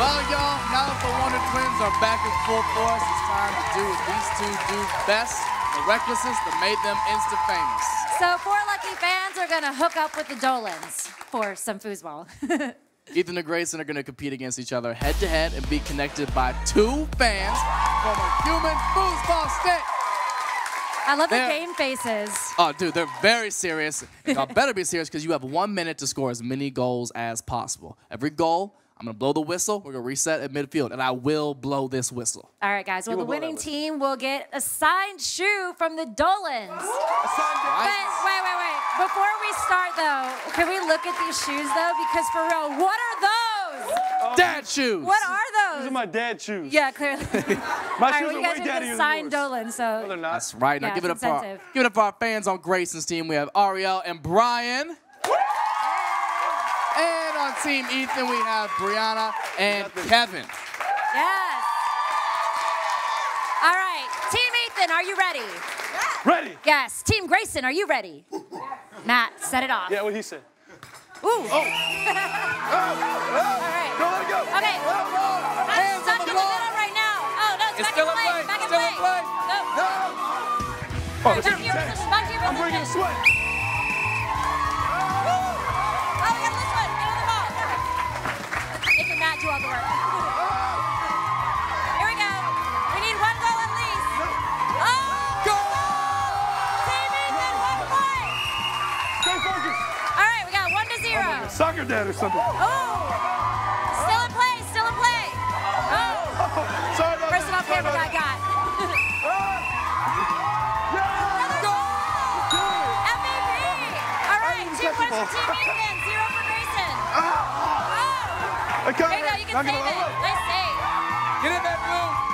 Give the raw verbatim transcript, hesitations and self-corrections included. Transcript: Well, y'all, now that the Wonder Twins are back in full force, it's time to do what these two do best, the recklessness that made them insta-famous. So four lucky fans are going to hook up with the Dolans for some foosball. Ethan and Grayson are going to compete against each other head-to-head and be connected by two fans from a human foosball stick. I love they're, the game faces. Oh, dude, they're very serious. Y'all better be serious because you have one minute to score as many goals as possible. Every goal, I'm going to blow the whistle. We're going to reset at midfield, and I will blow this whistle. All right, guys. Well, the winning team will get a signed shoe from the Dolans. But wait, wait, wait. Before we start, though, can we look at these shoes, though? Because, for real, what are those? Oh, dad shoes. What are those? These are my dad shoes. Yeah, clearly. My shoes are way daddier than yours. Signed Dolan, so. No, they're not. That's right. Now, yeah, give it up for our, give it up for our fans on Grayson's team. We have Ariel and Brian. And on Team Ethan, we have Brianna and Kevin. Yes. All right. Team Ethan, are you ready? Ready. Yes. Team Grayson, are you ready? Matt, set it off. Yeah, what he said. Ooh. Oh. Oh. Oh. Oh. All right. Don't let it go. Okay. Oh, oh. I'm Hands stuck in the, the middle right now. Oh, no, it's, it's back in play. Play. Back in play. play. Go. No. Oh, back to your position. Back to your position. I'm bringing the sweat. Oh, we got this one. Get on the ball. Making Matt do all the work. Here we go. We need one goal at least. Oh. Soccer dad or something. Oh! Still in play, still in play. Oh! Sorry about First off camera that got. Another goal! M V P! All right, two points for Team Ethan, zero for Grayson. Oh! There you go, you can save it. Nice save. Get it, that move.